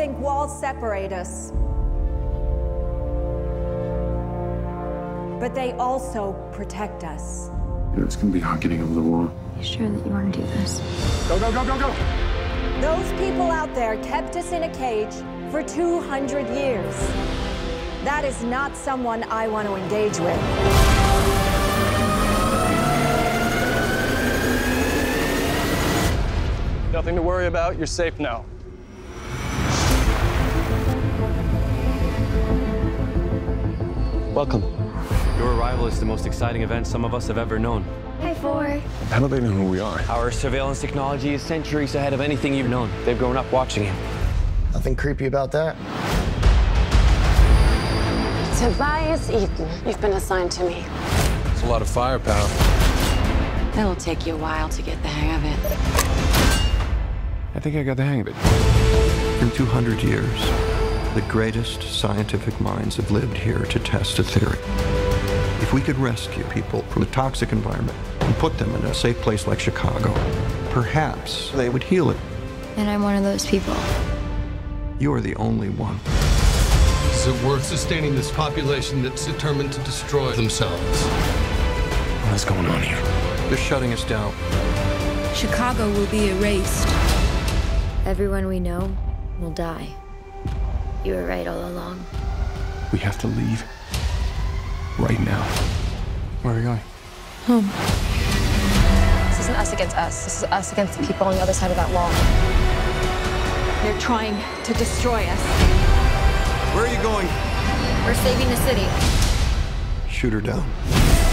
think walls separate us, but they also protect us. It's gonna be hard getting over the wall. You sure that you want to do this? Go, go, go, go, go! Those people out there kept us in a cage for 200 years. That is not someone I want to engage with. Nothing to worry about. You're safe now. Welcome. Your arrival is the most exciting event some of us have ever known. Hi, Four. How do they know who we are? Our surveillance technology is centuries ahead of anything you've known. They've grown up watching you. Nothing creepy about that. Tobias Eaton, you've been assigned to me. It's a lot of firepower. It'll take you a while to get the hang of it. I think I got the hang of it. In 200 years, the greatest scientific minds have lived here to test a theory. If we could rescue people from a toxic environment and put them in a safe place like Chicago, perhaps they would heal it. And I'm one of those people. You're the only one. Is it worth sustaining this population that's determined to destroy themselves? What is going on here? They're shutting us down. Chicago will be erased. Everyone we know will die. You were right all along. We have to leave. Right now. Where are we going? Home. This isn't us against us. This is us against the people on the other side of that wall. They're trying to destroy us. Where are you going? We're saving the city. Shoot her down.